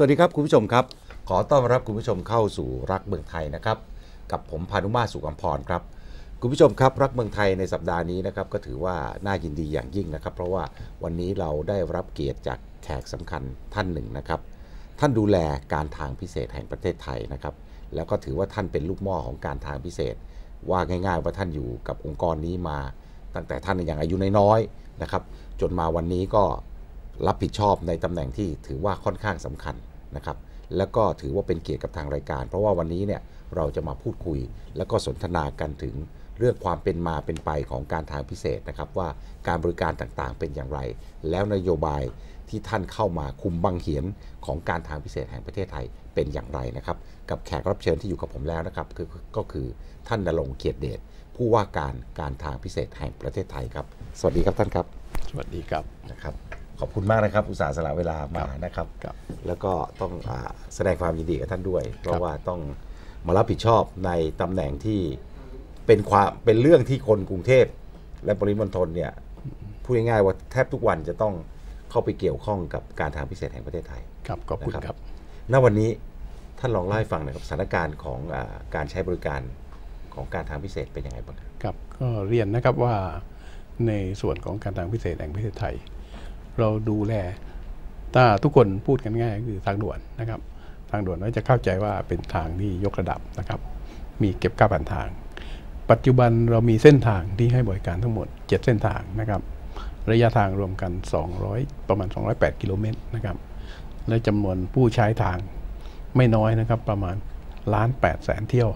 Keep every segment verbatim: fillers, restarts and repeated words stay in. สวัสดีครับคุณผู้ชมครับขอต้อนรับคุณผู้ชมเข้าสู่รักเมืองไทยนะครับกับผมพานุมาตร สุกัมพรครับคุณผู้ชมครับรักเมืองไทยในสัปดาห์นี้นะครับก็ถือว่าน่ายินดีอย่างยิ่งนะครับเพราะว่าวันนี้เราได้รับเกียรติจากแขกสำคัญท่านหนึ่งนะครับท่านดูแลการทางพิเศษแห่งประเทศไทยนะครับแล้วก็ถือว่าท่านเป็นลูกหม้อของการทางพิเศษว่าง่ายๆว่าท่านอยู่กับองค์กรนี้มาตั้งแต่ท่านยังอายุน้อยๆนะครับจนมาวันนี้ก็รับผิดชอบในตำแหน่งที่ถือว่าค่อนข้างสำคัญนะครับแล้วก็ถือว่าเป็นเกียรติกับทางรายการเพราะว่าวันนี้เนี่ยเราจะมาพูดคุยแล้วก็สนทนากันถึงเรื่องความเป็นมาเป็นไปของการทางพิเศษนะครับว่าการบริการต่างๆเป็นอย่างไรแล้วนโยบายที่ท่านเข้ามาคุมบังเหียนของการทางพิเศษแห่งประเทศไทยเป็นอย่างไรนะครับกับแขกรับเชิญที่อยู่กับผมแล้วนะครับก็คือท่านณรงค์ เกียรติเดชผู้ว่าการการทางพิเศษแห่งประเทศไทยครับสวัสดีครับท่านครับสวัสดีครับนะครับขอบคุณมากนะครับอุตส่าห์สละเวลามานะครับแล้วก็ต้องแสดงความยินดีกับท่านด้วยเพราะว่าต้องมารับผิดชอบในตำแหน่งที่เป็นความเป็นเรื่องที่คนกรุงเทพและปริมณฑลเนี่ยพูดง่ายๆว่าแทบทุกวันจะต้องเข้าไปเกี่ยวข้องกับการทางพิเศษแห่งประเทศไทยครับขอบคุณครับณวันนี้ท่านลองเล่าให้ฟังหน่อยครับสถานการณ์ของการใช้บริการของการทางพิเศษเป็นยังไงบ้างครับก็เรียนนะครับว่าในส่วนของการทางพิเศษแห่งประเทศไทยเราดูแลถ้าทุกคนพูดกันง่ายคือทางด่วนนะครับทางด่วนเราจะเข้าใจว่าเป็นทางที่ยกระดับนะครับมีเก็บค่าผ่านทางปัจจุบันเรามีเส้นทางที่ให้บริการทั้งหมดเจ็ดเส้นทางนะครับระยะทางรวมกันสองร้อยประมาณสองร้อยแปดกิโลเมตรนะครับและจำนวนผู้ใช้ทางไม่น้อยนะครับประมาณล้านแปดแสนเที่ยว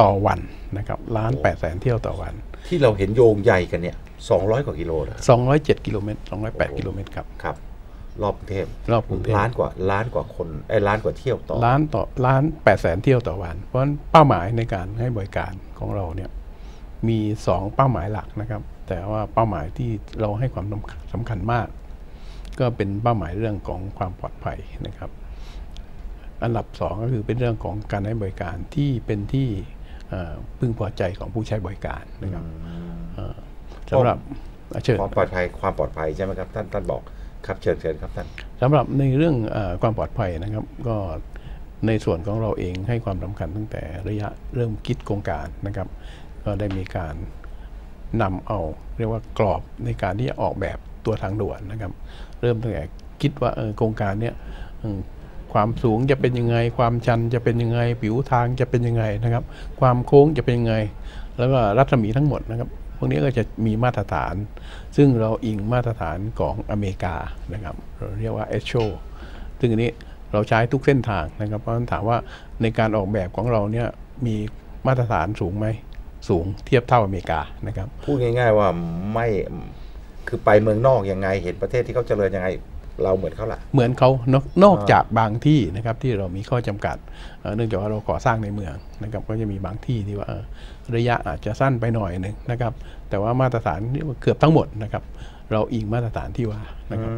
ต่อวันนะครับล้านแปดแสนเที่ยวต่อวันที่เราเห็นโยงใหญ่กันเนี่ยสองร้อยกว่ากิโลนะสองร้อยเจ็ดกิโลเมตรสองร้อยแปดกิโลเมตรครับครับรอบกรุงเทพรอบกรุงเทพล้านกว่าล้านกว่าคนไอ้ล้านกว่าเที่ยวต่อล้านต่อล้านแปดแสนเที่ยวต่อวันเพราะฉะนั้นเป้าหมายในการให้บริการของเราเนี่ยมีสองเป้าหมายหลักนะครับแต่ว่าเป้าหมายที่เราให้ความสำคัญมากก็เป็นเป้าหมายเรื่องของความปลอดภัยนะครับอันดับสองก็คือเป็นเรื่องของการให้บริการที่เป็นที่พึงพอใจของผู้ใช้บริการนะครับสำหรับความปลอดภัยความปลอดภัยใช่ไหมครับท่านท่านบอกครับเชิญเชิญครับท่านสำหรับในเรื่องความปลอดภัยนะครับก็ในส่วนของเราเองให้ความสำคัญตั้งแต่ระยะเริ่มคิดโครงการนะครับก็ได้มีการนำเอาเรียกว่ากรอบในการที่จะออกแบบตัวทางด่วนนะครับเริ่มตั้งแต่คิดว่าโครงการเนี้ยความสูงจะเป็นยังไงความชันจะเป็นยังไงผิวทางจะเป็นยังไงนะครับความโค้งจะเป็นยังไงแล้วก็รัศมีทั้งหมดนะครับพวกนี้ก็จะมีมาตรฐานซึ่งเราอิงมาตรฐานของอเมริกานะครับเราเรียกว่า อี ซี โอ ซึ่งอันนี้เราใช้ทุกเส้นทางนะครับเพราะฉะนั้นถามว่าในการออกแบบของเราเนี่ยมีมาตรฐานสูงไหมสูงเทียบเท่าอเมริกานะครับพูดง่ายๆว่าไม่คือไปเมืองนอกยังไงเห็นประเทศที่เขาเจริญยังไงเราเหมือนเขาละเหมือนเขานอกจากบางที่นะครับที่เรามีข้อจำกัดเนื่องจากว่าเราก่อสร้างในเมืองนะครับก็จะมีบางที่ที่ว่าระยะอาจจะสั้นไปหน่อยหนึ่งนะครับแต่ว่ามาตรฐานเกือบทั้งหมดนะครับเราอิงมาตรฐานที่ว่านะครับ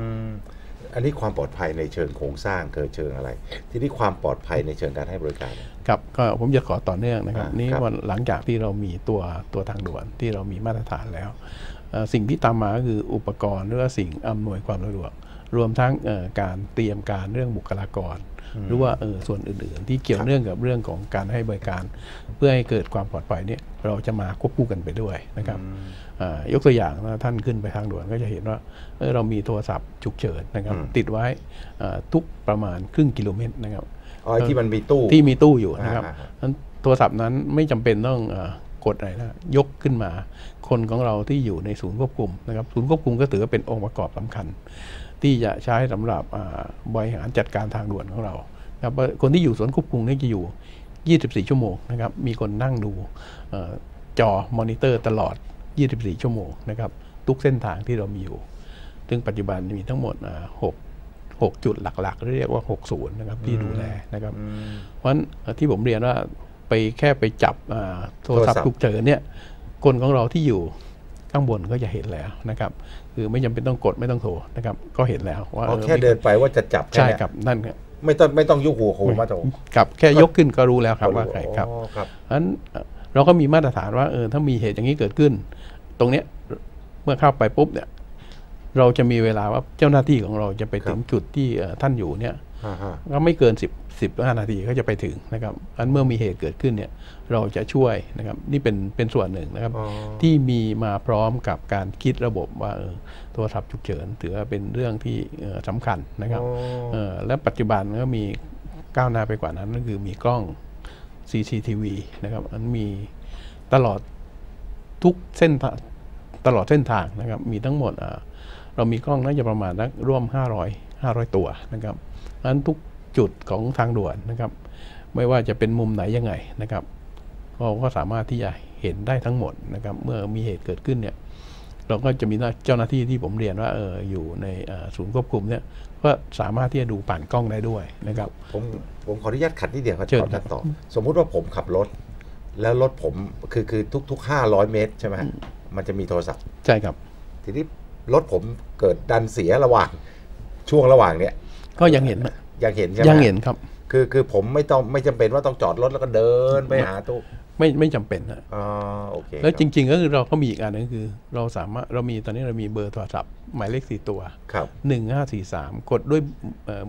อันนี้ความปลอดภัยในเชิงโครงสร้างเกิดเชิงอะไรทีนี้ความปลอดภัยในเชิงการให้บริการครับก็ผมจะขอต่อเนื่องนะครับนี่วันหลังจากที่เรามีตัวตัวทางด่วนที่เรามีมาตรฐานแล้วสิ่งที่ตามมาก็คืออุปกรณ์หรือว่าสิ่งอำนวยความสะดวกรวมทั้งการเตรียมการเรื่องบุคลากรหรือว่าส่วนอื่นๆที่เกี่ยวเนื่องกับเรื่องของการให้บริการเพื่อให้เกิดความปลอดภัยเนี่ยเราจะมาควบคู่กันไปด้วยนะครับยกตัวอย่างนะท่านขึ้นไปทางด่วนก็จะเห็นว่าเรามีโทรศัพท์ฉุกเฉินนะครับติดไว้ทุกประมาณครึ่งกิโลเมตรนะครับที่มันมีตู้ที่มีตู้อยู่นะครับโทรศัพท์นั้นไม่จำเป็นต้องกดอะไรนะยกขึ้นมาคนของเราที่อยู่ในศูนย์ควบคุมนะครับศูนย์ควบคุมก็ถือว่าเป็นองค์ประกอบสำคัญที่จะใช้สำหรับบริหารจัดการทางด่วนของเราครับคนที่อยู่ส่วนควบคุมนี่จะอยู่ ยี่สิบสี่ ชั่วโมงนะครับมีคนนั่งดูจอมอนิเตอร์ตลอด ยี่สิบสี่ ชั่วโมงนะครับทุกเส้นทางที่เรามีอยู่ซึ่งปัจจุบันมีทั้งหมดหกจุดหลักๆเรียกว่าหกศูนย์นะครับที่ดูแลนะครับเพราะฉะนั้นที่ผมเรียนว่าไปแค่ไปจับโทรศัพท์ฉุกเฉินเนี่ยคนของเราที่อยู่ข้างบนก็จะเห็นแล้วนะครับคือไม่จำเป็นต้องกดไม่ต้องโทรนะครับก็เห็นแล้วว่าแค่เดินไปว่าจะจับใช่ครับนั่นไม่ต้องไม่ต้องยกหัวโขมาโถกับแค่ยกขึ้นก็รู้แล้วครับว่าใครครับเพราะฉะนั้นเราก็มีมาตรฐานว่าเออถ้ามีเหตุอย่างนี้เกิดขึ้นตรงเนี้ยเมื่อเข้าไปปุ๊บเนี่ย เราจะมีเวลาว่าเจ้าหน้าที่ของเราจะไปถึงจุดที่ท่านอยู่เนี่ยก็ไม่เกินสิบ สิบห้านาทีก็จะไปถึงนะครับอันเมื่อมีเหตุเกิดขึ้นเนี่ยเราจะช่วยนะครับนี่เป็นเป็นส่วนหนึ่งนะครับที่มีมาพร้อมกับการคิดระบบว่าโทรศัพท์ฉุกเฉินถือว่าเป็นเรื่องที่สำคัญนะครับและปัจจุบันก็มีก้าวหน้าไปกว่านั้นก็คือมีกล้อง ซี ซี ที วี นะครับอันมีตลอดทุกเส้นตลอดเส้นทางนะครับมีทั้งหมดเรามีกล้องน่าจะประมาณร่วมห้าร้อย ห้าร้อยตัวนะครับอันทุกจุดของทางด่วนนะครับไม่ว่าจะเป็นมุมไหนยังไงนะครับเราก็สามารถที่จะเห็นได้ทั้งหมดนะครับเมื่อมีเหตุเกิดขึ้นเนี่ยเราก็จะมีเจ้าหน้าที่ที่ผมเรียนว่าเอออยู่ในศูนย์ควบคุมเนี่ยก็สามารถที่จะดูผ่านกล้องได้ด้วยนะครับผมผมขออนุญาตขัดนิดเดียวครับเชิญต่อสมมุติว่าผมขับรถแล้วรถผมคือคือทุกทุกห้าร้อยเมตรใช่ไหมมันจะมีโทรศัพท์ใช่ครับทีนี้รถผมเกิดดันเสียระหว่างช่วงระหว่างเนี่ยก็ยังเห็นยังเห็นใช่ไหมยังเห็นครับคือคือผมไม่ต้องไม่จำเป็นว่าต้องจอดรถแล้วก็เดินไปหาตู้ไม่ไม่จำเป็นนะอ๋อโอเคแล้วจริงๆก็คือเราก็มีอีกอันนึงคือเราสามารถเรามีตอนนี้เรามีเบอร์โทรศัพท์หมายเลขสี่ตัวครับหนึ่งห้าสี่สามกดด้วย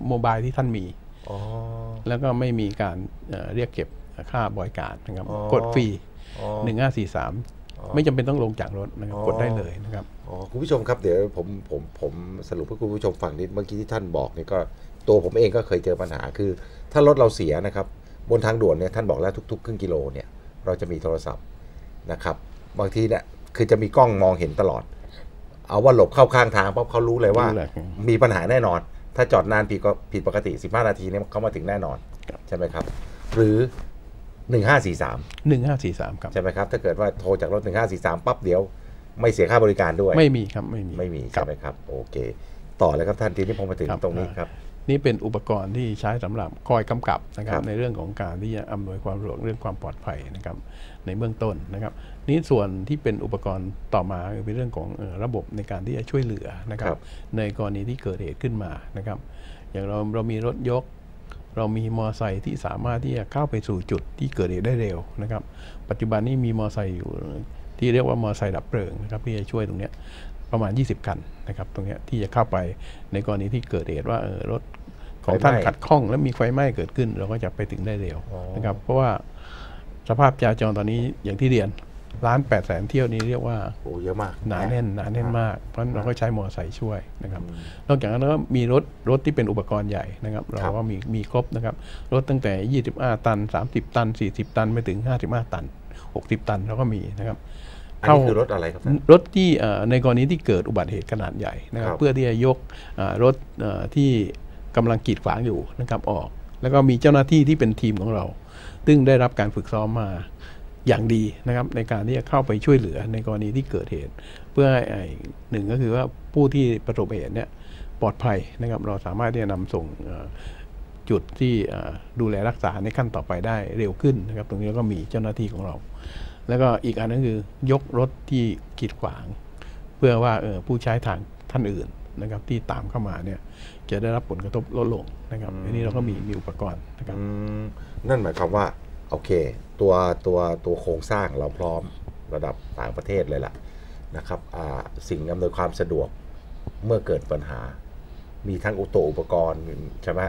โมบายที่ท่านมีอ๋อแล้วก็ไม่มีการเรียกเก็บค่าบริการนะครับกดฟรีหนึ่งห้าสี่สามไม่จำเป็นต้องลงจากรถนะครับกดได้เลยนะครับอ๋อคุณผู้ชมครับเดี๋ยวผมผมผมสรุปให้คุณผู้ชมฟังนิดเมื่อกี้ที่ท่านบอกนี่ก็ตัวผมเองก็เคยเจอปัญหาคือถ้ารถเราเสียนะครับบนทางด่วนเนี่ยท่านบอกแล้วทุกๆครึ่งกิโลเนี่ยเราจะมีโทรศัพท์นะครับบางทีเนี่ยคือจะมีกล้องมองเห็นตลอดเอาว่าหลบเข้าข้างทางเพราะเขารู้เลยว่ามีปัญหาแน่นอนถ้าจอดนานผิดก็ผิดปกติสิบห้านาทีเนี่ยเขามาถึงแน่นอนใช่ไหมครับหรือหนึ่งห้าสี่สาม หนึ่งห้าสี่สามครับใช่ไหมครับถ้าเกิดว่าโทรจากรถหนึ่งห้าสี่สามปั๊บเดี๋ยวไม่เสียค่าบริการด้วยไม่มีครับไม่มีไม่มีใช่ไหมครับโอเคต่อเลยครับท่านทีนี้ผมมาถึงตรงนี้ครับนี่เป็นอุปกรณ์ที่ใช้สำหรับคอยกำกับนะครับในเรื่องของการที่จะอำนวยความสะดวกเรื่องความปลอดภัยนะครับในเบื้องต้นนะครับนี่ส่วนที่เป็นอุปกรณ์ต่อมาเป็นเรื่องของระบบในการที่จะช่วยเหลือนะครับในกรณีที่เกิดเหตุขึ้นมานะครับอย่างเราเรามีรถยกเรามีมอไซค์ที่สามารถที่จะเข้าไปสู่จุดที่เกิดเหตุได้เร็วนะครับปัจจุบันนี้มีมอไซค์อยู่ที่เรียกว่ามอไซค์ดับเพลิงนะครับที่จะช่วยตรงนี้ประมาณยี่สิบคันนะครับตรงนี้ที่จะเข้าไปในกรณีที่เกิดเหตุว่ารถของท่านขัดข้องและมีไฟไหม้เกิดขึ้นเราก็จะไปถึงได้เร็วนะครับเพราะว่าสภาพจราจรตอนนี้อย่างที่เรียนล้านแปดแสนเที่ยวนี้เรียกว่าโอ้เยอะมากหนาแน่นหนาแน่นมากเพราะเราก็ใช้มอเตอร์ไซค์ช่วยนะครับนอกจากนั้นก็มีรถรถที่เป็นอุปกรณ์ใหญ่นะครับเราก็มีมีครบนะครับรถตั้งแต่ยี่สิบห้าตันสามสิบตันสี่สิบตันไปถึงห้าสิบห้าตันหกสิบตันเราก็มีนะครับอันนี้คือรถอะไรครับรถที่ในกรณีที่เกิดอุบัติเหตุขนาดใหญ่นะครับเพื่อที่จะยกรถที่กำลังกีดขวางอยู่นะครับออกแล้วก็มีเจ้าหน้าที่ที่เป็นทีมของเราซึ่งได้รับการฝึกซ้อมมาอย่างดีนะครับในการที่จะเข้าไปช่วยเหลือในกรณีที่เกิดเหตุเพื่อให้หนึ่งก็คือว่าผู้ที่ประสบเหตุเนี่ยปลอดภัยนะครับเราสามารถที่จะนำส่งจุดที่ดูแลรักษาในขั้นต่อไปได้เร็วขึ้นนะครับตรงนี้ก็มีเจ้าหน้าที่ของเราแล้วก็อีกอันนึงคือยกรถที่กีดขวางเพื่อว่าผู้ใช้ทางท่านอื่นนะครับที่ตามเข้ามาเนี่ยจะได้รับผลกระทบลดลงนะครับอันนี้เราก็มีมีอุปกรณ์นะครับนั่นหมายความว่าโอเคตัวตัวตัวโครงสร้างเราพร้อมระดับต่างประเทศเลยล่ะนะครับสิ่งอำนวยความสะดวกเมื่อเกิดปัญหามีทั้งอุตโตอุปกรณ์ใช่ไหม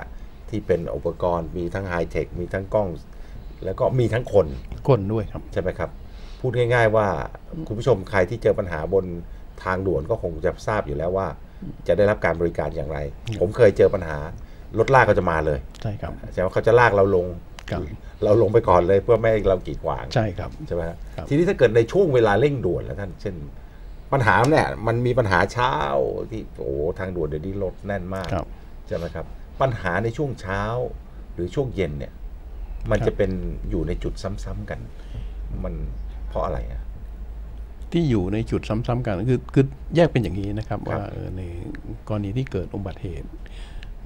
ที่เป็นอุปกรณ์มีทั้งไฮเทคมีทั้งกล้องแล้วก็มีทั้งคนคนด้วยครับใช่ไหมครับพูดง่ายๆว่าคุณผู้ชมใครที่เจอปัญหาบนทางด่วนก็คงจะทราบอยู่แล้วว่าจะได้รับการบริการอย่างไรผมเคยเจอปัญหารถลากเขาจะมาเลยใช่ครับใช่ไหมเขาจะลากเราลงเราลงไปก่อนเลยเพื่อไม่ให้เรากีดขวางใช่ครับใช่ไหมทีนี้ถ้าเกิดในช่วงเวลาเร่งด่วนแล้วท่านเช่นปัญหาเนี่ยมันมีปัญหาเช้าที่โอ้ทางด่วนเดี๋ยวนี้รถแน่นมากใช่ไหมครับปัญหาในช่วงเช้าหรือช่วงเย็นเนี่ยมันจะเป็นอยู่ในจุดซ้ำๆกันมันเพราะอะไรอะที่อยู่ในจุดซ้ำๆกันคือคือแยกเป็นอย่างนี้นะครับว่าในกรณีที่เกิดอุบัติเหตุ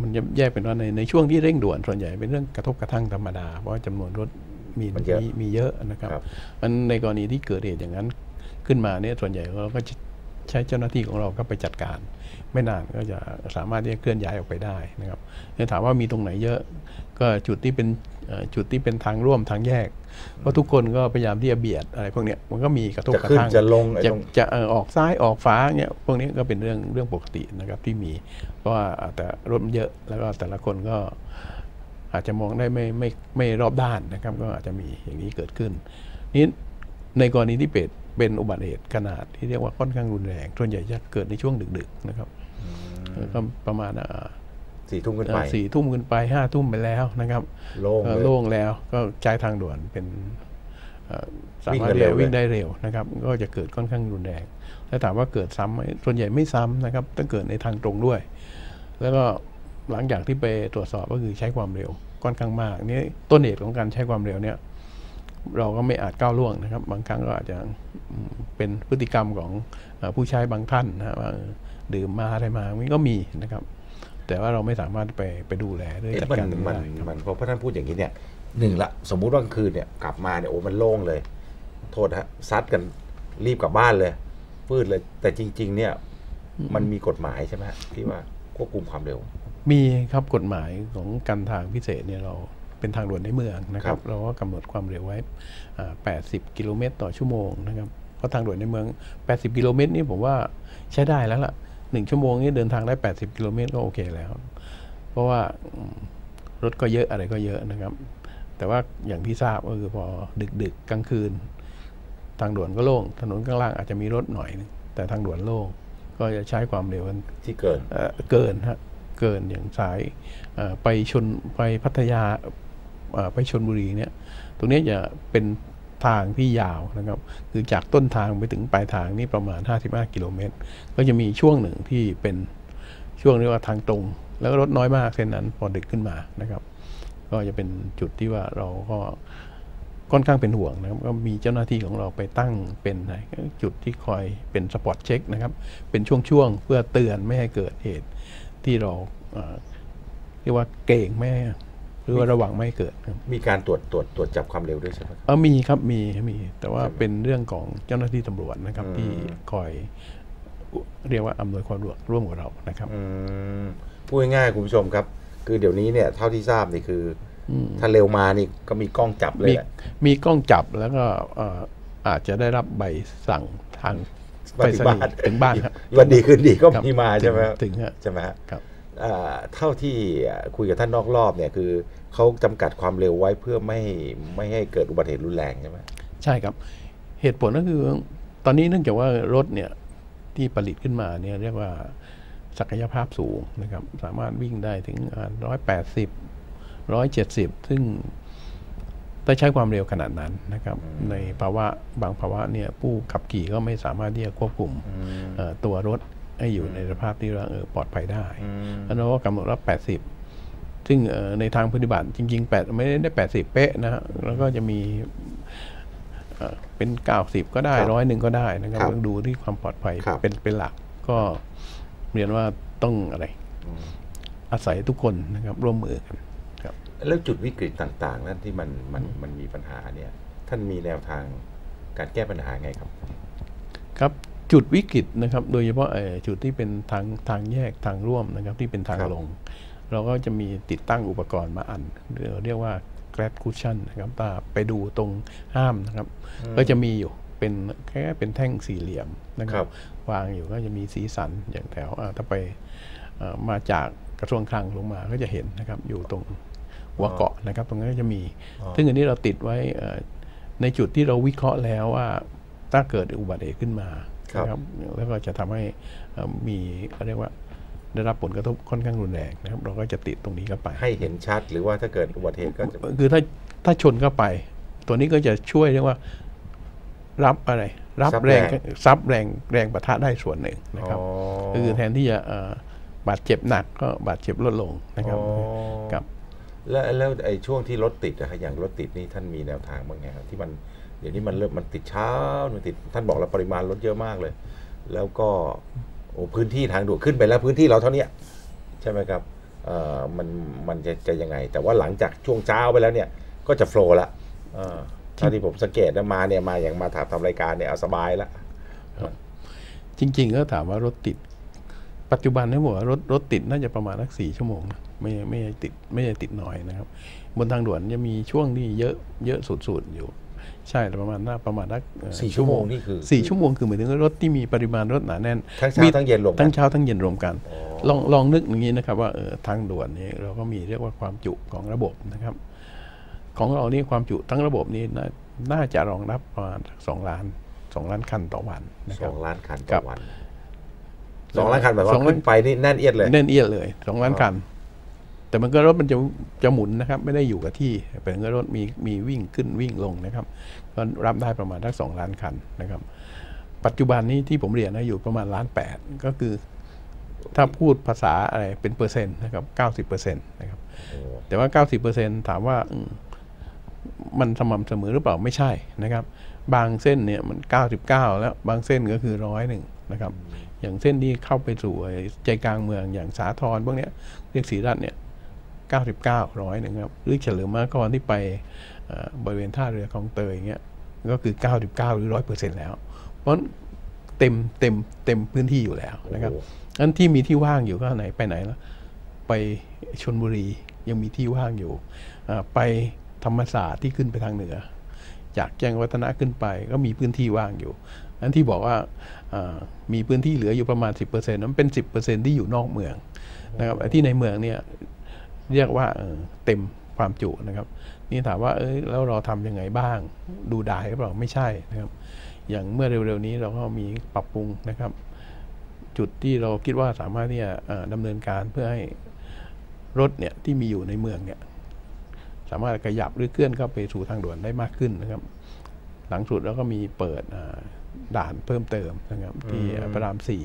มันจะแยกเป็นว่าในในช่วงที่เร่งด่วนส่วนใหญ่เป็นเรื่องกระทบกระทั่งธรรมดาเพราะจำนวนรถมีมีเยอะนะครับมันในกรณีที่เกิดเหตุอย่างนั้นขึ้นมาเนี่ยส่วนใหญ่เราก็จะ ใช้เจ้าหน้าที่ของเราก็ไปจัดการไม่นานก็จะสามารถที่จะเคลื่อนย้ายออกไปได้นะครับจะถามว่ามีตรงไหนเยอะก็จุดที่เป็นจุดที่เป็นทางร่วมทางแยกเพราะทุกคนก็พยายามที่จะเบียดอะไรพวกนี้มันก็มีกระทบกระทั่งจะลงจะจะออกซ้ายออกฟ้าเนี่ยพวกนี้ก็เป็นเรื่องเรื่องปกตินะครับที่มีเพราะว่าแต่รถเยอะแล้วก็แต่ละคนก็อาจจะมองได้ไม่ไม่ไม่รอบด้านนะครับก็อาจจะมีอย่างนี้เกิดขึ้นนี้ในกรณีที่เป็ดเป็นอุบัติเหตุขนาดที่เรียกว่าค่อนข้างรุนแรงส่วนใหญ่จะเกิดในช่วงดึกๆนะครับก็ประมาณสี่ทุ่มขึ้นไปสี่ทุ่มขึ้นไปห้าทุ่มไปแล้วนะครับโล่งโล่งแล้วก็ใช้ทางด่วนเป็นสามารถวิ่งได้เร็วนะครับก็จะเกิดค่อนข้างรุนแรงถ้าถามว่าเกิดซ้ำไหมส่วนใหญ่ไม่ซ้ำนะครับต้องเกิดในทางตรงด้วยแล้วก็หลังจากที่ไปตรวจสอบก็คือใช้ความเร็วค่อนข้างมากนี่ต้นเหตุของการใช้ความเร็วเนี่ยเราก็ไม่อาจก้าวล่วงนะครับบางครั้งก็อาจจะเป็นพฤติกรรมของผู้ใช้บางท่านนะว่าดื่มมาอะไรมามันก็มีนะครับแต่ว่าเราไม่สามารถไปไปดูแลด้วยจัดการมันมันเพราะพระท่านพูดอย่างนี้เนี่ยหนึ่งละสมมุติว่ากลางคืนเนี่ยกลับมาเนี่ยโอ้มันโล่งเลยโทษฮะซัดกันรีบกลับบ้านเลยฟืดเลยแต่จริงๆเนี่ยมันมีกฎหมายใช่ไหมที่ว่าควบคุมความเร็วมีครับกฎหมายของการทางพิเศษเนี่ยเราเป็นทางด่วนในเมืองนะครับเราก็กำหนดความเร็วไว้แปดสิบกิโลเมตรต่อชั่วโมงนะครับเพราะทางด่วนในเมืองแปดสิบกิโลเมตรนี่ผมว่าใช้ได้แล้วล่ะหนึ่งชั่วโมงนี่เดินทางได้แปดสิบกิโลเมตรก็โอเคแล้วเพราะว่ารถก็เยอะอะไรก็เยอะนะครับแต่ว่าอย่างที่ทราบก็คือพอดึกๆกลางคืนทางด่วนก็โล่งถนนข้างล่างอาจจะมีรถหน่อยนึงแต่ทางด่วนโล่งก็จะใช้ความเร็วที่เกินเกินฮะเกินอย่างสายไปชนไปพัทยาไปชลบุรีเนี่ยตรงนี้จะเป็นทางที่ยาวนะครับคือจากต้นทางไปถึงปลายทางนี่ประมาณห้าสิบห้ากิโลเมตรก็จะมีช่วงหนึ่งที่เป็นช่วงเรียกว่าทางตรงแล้วรถน้อยมากเส้นนั้นพอดึกขึ้นมานะครับก็จะเป็นจุดที่ว่าเราก็ค่อนข้างเป็นห่วงนะครับก็มีเจ้าหน้าที่ของเราไปตั้งเป็นจุดที่คอยเป็นสปอตเช็คนะครับเป็นช่วงๆเพื่อเตือนไม่ให้เกิดเหตุที่เราเรียกว่าเก่งไม่หรือว่าระวังไม่เกิดมีการตรวจตรวจตรวจจับความเร็วด้วยใช่ไหมเออมีครับมีมีแต่ว่าเป็นเรื่องของเจ้าหน้าที่ตำรวจนะครับที่คอยเรียกว่าอำนวยความสะดวกร่วมกับเรานะครับพูดง่ายๆคุณผู้ชมครับคือเดี๋ยวนี้เนี่ยเท่าที่ทราบนี่คือถ้าเร็วมานี่ก็มีกล้องจับเลยมีกล้องจับแล้วก็อาจจะได้รับใบสั่งทางไปถึงบ้านวันดีคืนดีก็มีมาใช่ไหมถึงใช่ไหมครับเท่าที่คุยกับท่านนอกรอบเนี่ยคือเขาจำกัดความเร็วไว้เพื่อไม่ไม่ให้เกิดอุบัติเหตุรุนแรงใช่ไหมใช่ครับเหตุผลก็คือตอนนี้เนื่องจากว่ารถเนี่ยที่ผลิตขึ้นมาเนี่ยเรียกว่าศักยภาพสูงนะครับสามารถวิ่งได้ถึงหนึ่งร้อยแปดสิบ หนึ่งร้อยเจ็ดสิบซึ่งถ้าใช้ความเร็วขนาดนั้นนะครับในภาวะบางภาวะเนี่ยผู้ขับขี่ก็ไม่สามารถที่จะควบคุมตัวรถให้อยู่ในสภาพที่เราปลอดภัยได้แล้วก็กำหนดว่าแปดสิบซึ่งในทางปฏิบัติจริงๆแปดไม่ได้แปดสิบเป๊ะนะฮะแล้วก็จะมีเป็นเก้าสิบก็ได้ร้อยหนึ่งก็ได้นะครับต้องดูที่ความปลอดภัยเป็นเป็นหลักก็เรียนว่าต้องอะไรอาศัยทุกคนนะครับร่วมมือกันครับแล้วจุดวิกฤตต่างๆนั้นที่มันมันมันมีปัญหาเนี่ยท่านมีแนวทางการแก้ปัญหาไงครับครับจุดวิกฤตนะครับโดยเฉพาะจุดที่เป็นทางทางแยกทางร่วมนะครับที่เป็นทางลงเราก็จะมีติดตั้งอุปกรณ์มาอันเรียกว่าแกรดคูชั่นนะครับตาไปดูตรงห้ามนะครับก็จะมีอยู่เป็นแค่เป็นแท่งสี่เหลี่ยมนะครับวางอยู่ก็จะมีสีสันอย่างแถวถ้าไปมาจากกระทรวงคลังลงมาก็จะเห็นนะครับอยู่ตรงหัวเกาะนะครับตรงนั้นก็จะมีซึ่งอันนี้เราติดไว้ในจุดที่เราวิเคราะห์แล้วว่าถ้าเกิดอุบัติเหตุขึ้นมาแล้วก็จะทำให้มีเรียกว่าได้รับผลกระทบค่อนข้างรุนแรงนะครับเราก็จะติดตรงนี้เข้าไปให้เห็นชัดหรือว่าถ้าเกิดอุบัติเหตุก็คือถ้าถ้าชนเข้าไปตัวนี้ก็จะช่วยเรียกว่ารับอะไรรับแรงซับแรงแรงปะทะได้ส่วนหนึ่งนะครับคือแทนที่จะบาดเจ็บหนักก็บาดเจ็บลดลงนะครับครับแล้วแล้วไอ้ช่วงที่รถติดนะครับอย่างรถติดนี่ท่านมีแนวทางบ้างไงครับที่มันเดี๋ยวนี้มันเริ่มมันติดเช้ามันติดท่านบอกแล้วปริมาณรถเยอะมากเลยแล้วก็โอ้พื้นที่ทางด่วนขึ้นไปแล้วพื้นที่เราเท่านี้ใช่ไหมครับเอ่อมันมันจะจะยังไงแต่ว่าหลังจากช่วงเช้าไปแล้วเนี่ยก็จะโฟล์ละเท่าที่ผมสังเกตนะมาเนี่ยมาอย่างมาถามทำรายการเนี่ยเอาสบายละ จริงๆก็ถามว่ารถติดปัจจุบันเนี่ยบอกว่ารถรถติดน่าจะประมาณสักสี่ชั่วโมงนะไม่ไม่ติดไม่ได้ติดน้อยนะครับบนทางด่วนจะมีช่วงที่เยอะเยอะสุดๆอยู่ใช่ประมาณน่าประมาณนักสี่ชั่วโมงนี่คือสี่ชั่วโมงคือหมายถึงรถที่มีปริมาณรถหนาแน่นทั้งเช้าทั้งเย็นรวมทั้งเช้าทั้งเย็นรวมกันลองลองนึกอย่างนี้นะครับว่าทางด่วนนี่เราก็มีเรียกว่าความจุของระบบนะครับของเรานี่ความจุทั้งระบบนี้น่าจะรองรับประมาณสองล้านสองล้านคันต่อวันสองล้านคันต่อวันสองล้านคันแบบว่าขึ้นไปนี่แน่นเอียดเลยแน่นเอียดเลยสองล้านคันแต่มันก็รถมันจะจะหมุนนะครับไม่ได้อยู่กับที่เป็นก็รถมีมีวิ่งขึ้นวิ่งลงนะครับก็รับได้ประมาณทั้งสองล้านคันนะครับปัจจุบันนี้ที่ผมเรียนนะอยู่ประมาณล้านแปดก็คือถ้าพูดภาษาอะไรเป็นเปอร์เซ็นต์นะครับเก้าสิบเปอร์เซ็นต์นะครับแต่ว่าเก้าสิบเปอร์เซ็นต์ถามว่ามันสม่ำเสมอหรือเปล่าไม่ใช่นะครับบางเส้นเนี่ยมันเก้าสิบเก้าแล้วบางเส้นก็คือร้อยหนึ่งนะครับอย่างเส้นที่เข้าไปสู่ใจกลางเมืองอย่างสาทรพวกเนี้ยเรียกศรีรัตน์เนี่ยเก้าสิบเก้าร้อยหนึ่งครับหรือเฉลิมพระนครที่ไปบริเวณท่าเรือคลองเตยอย่างเงี้ยก็คือเก้าสิบเก้าหรือร้อยเปอร์เซ็นต์แล้วเพราะเต็มเต็มเต็มพื้นที่อยู่แล้วนะครับอันที่มีที่ว่างอยู่ก็ไหนไปไหนแล้วไปชลบุรียังมีที่ว่างอยู่ไปธรรมศาสตร์ที่ขึ้นไปทางเหนือจากแจ้งวัฒนะขึ้นไปก็มีพื้นที่ว่างอยู่อันที่บอกว่ามีพื้นที่เหลืออยู่ประมาณ สิบเปอร์เซ็นต์ นั้นเป็น สิบเปอร์เซ็นต์ ที่อยู่นอกเมืองนะครับที่ในเมืองเนี่ยเรียกว่าเต็มความจุนะครับนี่ถามว่าเอ้ยแล้วเราทำยังไงบ้างดูดายหรือเปล่าไม่ใช่นะครับอย่างเมื่อเร็วๆนี้เราก็มีปรับปรุงนะครับจุดที่เราคิดว่าสามารถที่จะดำเนินการเพื่อให้รถเนี่ยที่มีอยู่ในเมืองเนี่ยสามารถขยับหรือเคลื่อนเข้าไปสู่ทางด่วนได้มากขึ้นนะครับหลังสุดแล้วก็มีเปิดด่านเพิ่มเติมนะครับที่พระรามสี่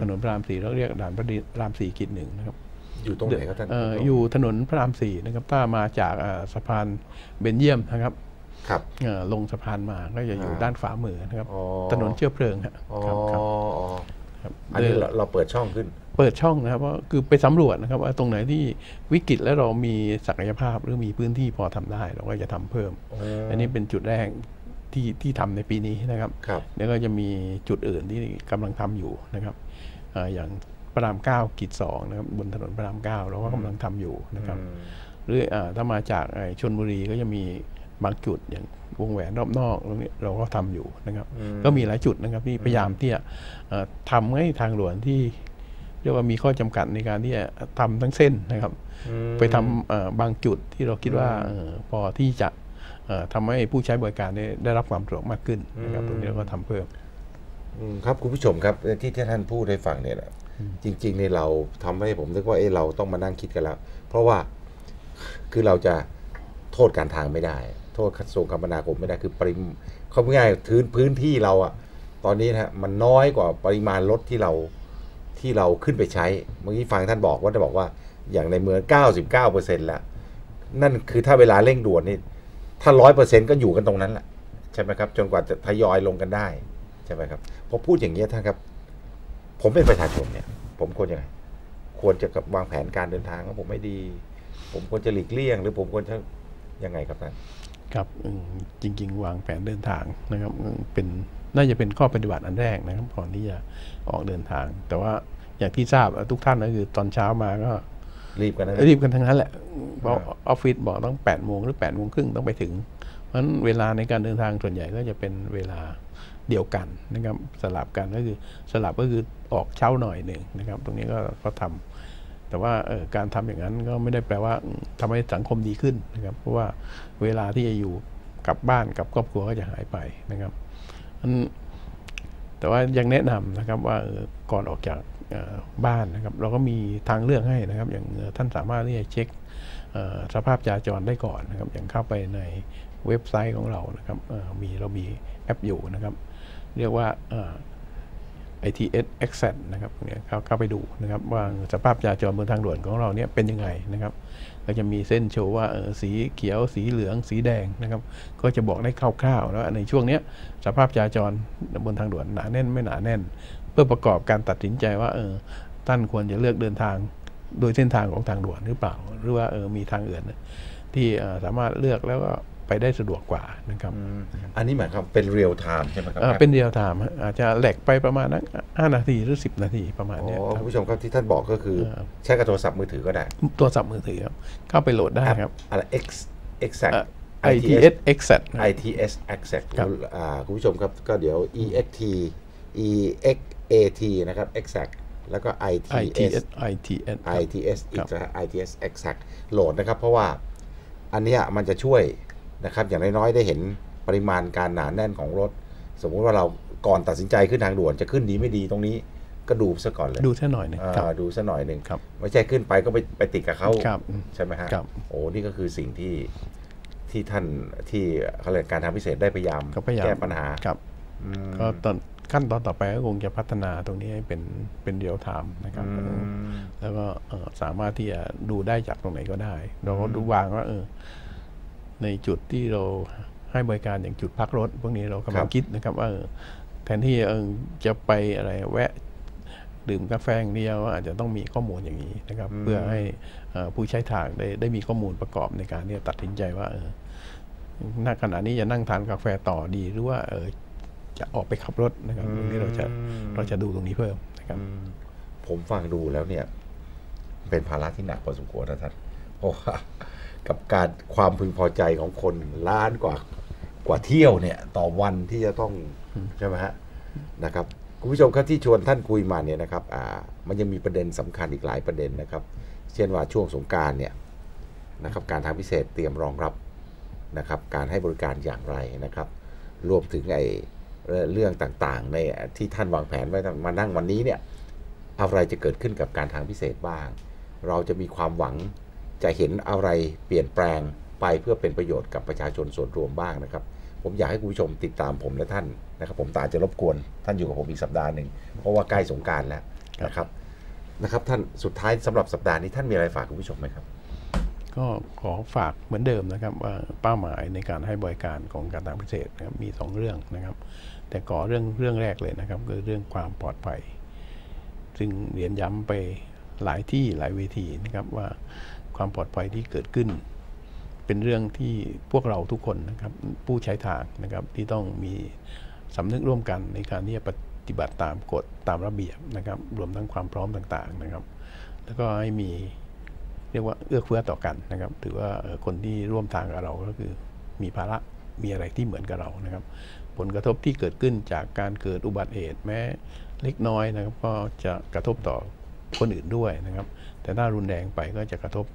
ถนนพระรามสี่เราเรียกด่านพระรามสี่กิจหนึ่งนะครับอยู่ตรงไหนครับท่านอยู่ถนนพระรามสี่นะครับถ้ามาจากสะพานเบญเยี่ยมนะครับลงสะพานมาก็จะอยู่ด้านฝ่ามือนะครับถนนเชื้อเพลิงครับอันนี้เราเปิดช่องขึ้นเปิดช่องนะครับว่าคือไปสำรวจนะครับว่าตรงไหนที่วิกฤตแล้วเรามีศักยภาพหรือมีพื้นที่พอทำได้เราก็จะทำเพิ่มอันนี้เป็นจุดแรกที่ที่ทำในปีนี้นะครับแล้วก็จะมีจุดอื่นที่กำลังทำอยู่นะครับอย่างพระรามเก้ากิจสองนะครับบนถนนพระรามเก้าเราก็กำลังทำอยู่นะครับหรือถ้ามาจากชลบุรีก็จะมีบางจุดอย่างวงแหวนรอบนอกตรงนี้เราก็ทำอยู่นะครับก็มีหลายจุดนะครับที่พยายามที่จะทำให้ทางหลวงที่เรียกว่ามีข้อจำกัดในการที่จะทำทั้งเส้นนะครับไปทำบางจุดที่เราคิดว่าพอที่จะทำให้ผู้ใช้บริการได้รับความสะดวกมากขึ้นนะครับตรงนี้เราก็ทำเพิ่มครับคุณผู้ชมครับที่ท่านพูดให้ฟังเนี่ยจริงๆในเราทำให้ผมนึกว่าเออเราต้องมานั่งคิดกันแล้วเพราะว่าคือเราจะโทษการทางไม่ได้โทษกระทรวงคมนาคมไม่ได้คือปริมาณเขาง่ายๆถือพื้นที่เราอะตอนนี้นะมันน้อยกว่าปริมาณรถที่เราที่เราขึ้นไปใช้เมื่อกี้ฟังท่านบอกว่าจะบอกว่าอย่างในเมือง เก้าสิบเก้าเปอร์เซ็นต์ แล้วนั่นคือถ้าเวลาเร่งด่วนนี่ถ้า ร้อยเปอร์เซ็นต์ ก็อยู่กันตรงนั้นแหละใช่ไหมครับจนกว่าจะทยอยลงกันได้ใช่ไหมครับพอพูดอย่างนี้ท่านครับผมเป็นประชาชนเนี่ยผมควรยังไงควรจะวางแผนการเดินทางของผมไม่ดีผมควรจะหลีกเลี่ยงหรือผมควรจะยังไงครับท่านครับจริงๆวางแผนเดินทางนะครับเป็นน่าจะเป็นข้อปฏิบัติอันแรกนะครับก่อนที่จะออกเดินทางแต่ว่าอย่างที่ทราบทุกท่านก็คือตอนเช้ามาก็รีบกันนะรีบกันทั้งนั้นแหละเพราะออฟฟิศบอกต้องแปดโมงหรือแปดโมงครึ่งต้องไปถึงเพราะฉะนั้นเวลาในการเดินทางส่วนใหญ่ก็จะเป็นเวลาเดียวกันนะครับสลับกันก็คือสลับก็คือออกเช้าหน่อยหนึ่งนะครับตรงนี้ก็ก็ทำแต่ว่าการทำอย่างนั้นก็ไม่ได้แปลว่าทำให้สังคมดีขึ้นนะครับเพราะว่าเวลาที่จะอยู่กับบ้านกับครอบครัวก็จะหายไปนะครับแต่ว่ายังแนะนำนะครับว่าก่อนออกจากบ้านนะครับเราก็มีทางเลือกให้นะครับอย่างท่านสามารถที่จะเช็คสภาพจราจรได้ก่อนนะครับอย่างเข้าไปในเว็บไซต์ของเรานะครับมีเรามีแอปอยู่นะครับเรียกว่า ไอ ที เอส Access นะครับเนี่ยเข้าไปดูนะครับว่าสภาพจราจรบนทางด่วนของเราเนี่ยเป็นยังไงนะครับก็จะมีเส้นโชว์ว่าสีเขียวสีเหลืองสีแดงนะครับก็จะบอกได้คร่าวๆแล้วในช่วงเนี้ยสภาพจราจรบนทางด่วนหนาแน่นไม่หนาแน่นเพื่อประกอบการตัดสินใจว่าเออท่านควรจะเลือกเดินทางโดยเส้นทางของทางด่วนหรือเปล่าหรือว่าเออมีทางอื่นที่สามารถเลือกแล้วก็ ไปได้สะดวกกว่านะครับอันนี้หมายความเป็นเรียลไทม์ใช่ไหมครับเป็นเรียลไทม์อาจจะแหลกไปประมาณนั้นห้านาทีหรือสิบนาทีประมาณนี้ผู้ชมครับที่ท่านบอกก็คือใช้กับโทรศัพท์มือถือก็ได้โทรศัพท์มือถือครับเข้าไปโหลดได้ครับอะไร Exactไอ ที เอส Access ไอ ที เอส Access คุณผู้ชมครับก็เดี๋ยว อี เอ็กซ์ ที อี เอ็กซ์ เอ ที นะครับ Exact แล้วก็ ไอ ที เอส ไอ ที เอส ไอ ที เอส ไอ ที เอส Exact โหลดนะครับเพราะว่าอันนี้มันจะช่วยนะครับอย่างน้อยๆได้เห็นปริมาณการหนาแน่นของรถสมมุติว่าเราก่อนตัดสินใจขึ้นทางด่วนจะขึ้นดีไม่ดีตรงนี้ก็ดูซะก่อนเลยดูซะหน่อยนึงดูซะหน่อยนึงไม่ใช่ขึ้นไปก็ไปไปติดกับเขาใช่ไหมฮะโอ้นี่ก็คือสิ่งที่ที่ท่านที่เขาเรียกการทางพิเศษได้พยายามแก้ปัญหาครับก็ตอนขั้นตอนต่อไปก็คงจะพัฒนาตรงนี้ให้เป็นเป็นเรียลไทม์นะครับแล้วก็สามารถที่จะดูได้จากตรงไหนก็ได้เราก็ดูวางว่าเออในจุดที่เราให้บริการอย่างจุดพักรถพวกนี้เรากำลังคิดนะครับว่าแทนที่จะไปอะไรแวะดื่มกาแฟอย่างเดียวอาจจะต้องมีข้อมูลอย่างนี้นะครับเพื่อให้ผู้ใช้ทางได้ได้มีข้อมูลประกอบในการที่จะตัดสินใจว่าณขณะนี้จะนั่งทานกาแฟต่อดีหรือว่าจะออกไปขับรถนะครับนี่เราจะเราจะดูตรงนี้เพิ่มนะครับผมฟังดูแล้วเนี่ยเป็นภาระที่หนักพอสมควรนะท่านเพราะว่ากับการความพึงพอใจของคนล้านกว่ากว่าเที่ยวเนี่ยต่อวันที่จะต้องใช่ไหมฮะนะครับคุณผู้ชมครับที่ชวนท่านคุยมาเนี่ยนะครับมันยังมีประเด็นสำคัญอีกหลายประเด็นนะครับเช่นว่าช่วงสงกรานต์เนี่ยนะครับการทางพิเศษเตรียมรองรับนะครับการให้บริการอย่างไรนะครับรวมถึงไอ้เรื่องต่างๆในที่ท่านวางแผนไว้มานั่งวันนี้เนี่ยอะไรจะเกิดขึ้นกับการทางพิเศษบ้างเราจะมีความหวังจะเห็นอะไรเปลี่ยนแปลงไปเพื่อเป็นประโยชน์กับประชาชนส่วนรวมบ้างนะครับผมอยากให้คุณผู้ชมติดตามผมและท่านนะครับผมตาจะรบกวนท่านอยู่กับผมอีกสัปดาห์หนึ่งเพราะว่าใกล้สงกรานต์แล้วนะครับนะครับท่านสุดท้ายสำหรับสัปดาห์นี้ท่านมีอะไรฝากคุณผู้ชมไหมครับก็ขอฝากเหมือนเดิมนะครับว่าเป้าหมายในการให้บริการของการทางพิเศษนะครับมีสองเรื่องนะครับแต่ก่อเรื่องเรื่องแรกเลยนะครับคือเรื่องความปลอดภัยซึ่งเรียนย้ำไปหลายที่หลายเวทีนะครับว่าความปลอดภัยที่เกิดขึ้นเป็นเรื่องที่พวกเราทุกคนนะครับผู้ใช้ทางนะครับที่ต้องมีสำนึกร่วมกันในการที่จะปฏิบัติตามกฎตามระเบียบนะครับรวมทั้งความพร้อมต่างๆนะครับแล้วก็ให้มีเรียกว่าเอื้อเฟื้อต่อกันนะครับถือว่าคนที่ร่วมทางกับเราก็คือมีภาระมีอะไรที่เหมือนกับเรานะครับผลกระทบที่เกิดขึ้นจากการเกิดอุบัติเหตุแม้เล็กน้อยนะครับก็จะกระทบต่อคนอื่นด้วยนะครับแต่ถ้ารุนแรงไปก็จะกระทบ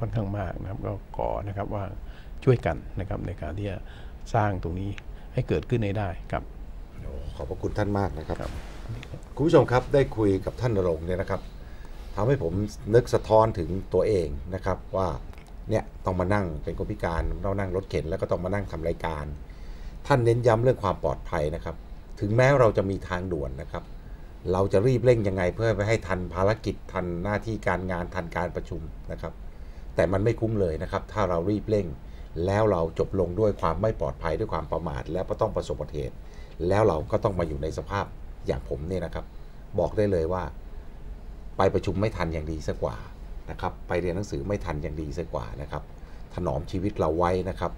ค่อนข้างมากนะครับก็ขอนะครับว่าช่วยกันนะครับในการที่จะสร้างตรงนี้ให้เกิดขึ้นได้ครับขอบพระคุณท่านมากนะครับคุณผู้ชมครับได้คุยกับท่านณรงค์เนี่ยนะครับทำให้ผมนึกสะท้อนถึงตัวเองนะครับว่าเนี่ยต้องมานั่งเป็นคนพิการเรานั่งรถเข็นแล้วก็ต้องมานั่งทำรายการท่านเน้นย้ำเรื่องความปลอดภัยนะครับถึงแม้เราจะมีทางด่วนนะครับเราจะรีบเร่งยังไงเพื่อไปให้ทันภารกิจทันหน้าที่การงานทันการประชุมนะครับแต่มันไม่คุ้มเลยนะครับถ้าเรารีบเร่งแล้วเราจบลงด้วยความไม่ปลอดภัยด้วยความประมาทแล้วก็ต้องประสบอุบัติเหตุแล้วเราก็ต้องมาอยู่ในสภาพอย่างผมเนี่ยนะครับบอกได้เลยว่าไปประชุมไม่ทันอย่างดีซะกว่านะครับไปเรียนหนังสือไม่ทันอย่างดีซะกว่านะครับถนอมชีวิตเราไว้นะครับ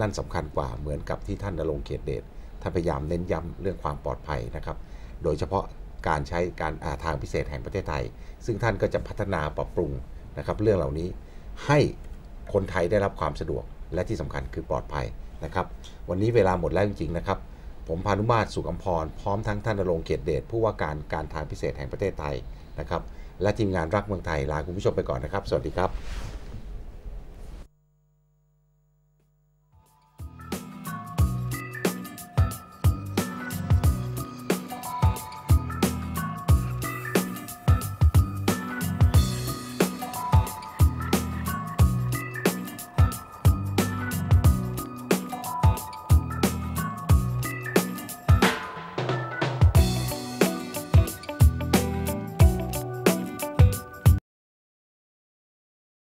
นั่นสำคัญกว่าเหมือนกับที่ท่านณรงค์ เกียรติเดชท่านพยายามเน้นย้ำเรื่องความปลอดภัยนะครับโดยเฉพาะการใช้การทางพิเศษแห่งประเทศไทยซึ่งท่านก็จะพัฒนาปรับปรุงนะครับเรื่องเหล่านี้ให้คนไทยได้รับความสะดวกและที่สำคัญคือปลอดภัยนะครับวันนี้เวลาหมดแล้วจริงๆนะครับผมพานุมาตร สุขอำพรพร้อมทั้งท่านณรงค์ เกียรติเดชผู้ว่าการการทางพิเศษแห่งประเทศไทยนะครับและทีมงานรักเมืองไทยลาคุณผู้ชมไปก่อนนะครับสวัสดีครับ